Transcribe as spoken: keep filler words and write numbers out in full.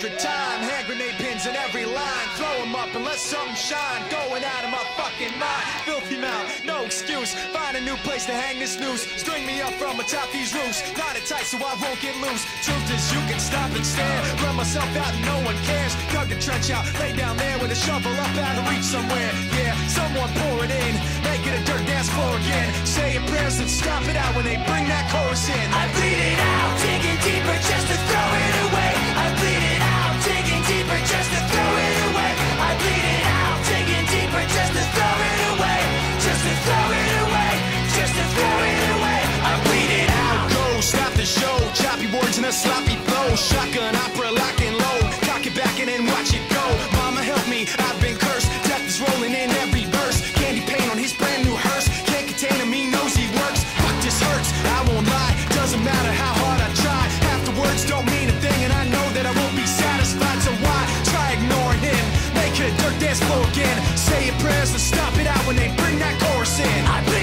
hundred times. Hand grenade pins in every line. Throw them up and let something shine. Going out of my fucking mind. Filthy mouth, no excuse. Find a new place to hang this noose. String me up from atop these roofs. Not a tight so I won't get loose. Truth is you can stop and stare. Run myself out and no one cares. Dug the trench out, lay down there with a shovel up out of reach somewhere. Yeah, someone pour it in. Make it a dirt dance floor again. Say your prayers and stop it out when they bring that chorus in. I bleed it out, digging deeper just to throw it away. I bleed it out, digging deeper just to throw it away. I bleed it out, digging deeper just to throw it away. Just to throw it away, just to throw it away. I bleed it out. Go, stop the show. Choppy words and a sloppy blow. Shotgun opera locking low. Cock it back and then watch it go. Mama help me, I've been cursed. Death is rolling in every verse. Candy paint on his brand new hearse. Can't contain him, he knows he works. Fuck this hurts, I won't lie. Doesn't matter how hard I try. Half the words don't mean a thing, and I know that I won't be satisfied. So why try ignoring him? Make it a dirt dance floor again. Say your prayers and stop it out when they bring that chorus in. I